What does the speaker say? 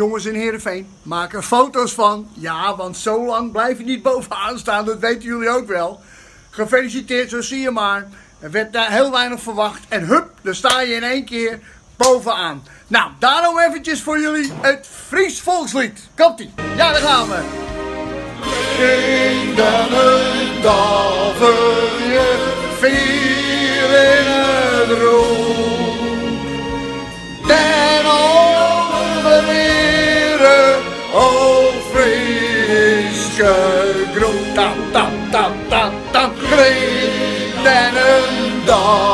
Jongens in Heerenveen, maak er foto's van. Ja, want zo lang blijf je niet bovenaan staan, dat weten jullie ook wel. Gefeliciteerd, zo zie je maar. Er werd daar heel weinig verwacht en hup, daar sta je in één keer bovenaan. Nou, daarom eventjes voor jullie het Fries Volkslied. Komt-ie. Ja, daar gaan we. Groot, dan, kreeg en een dag.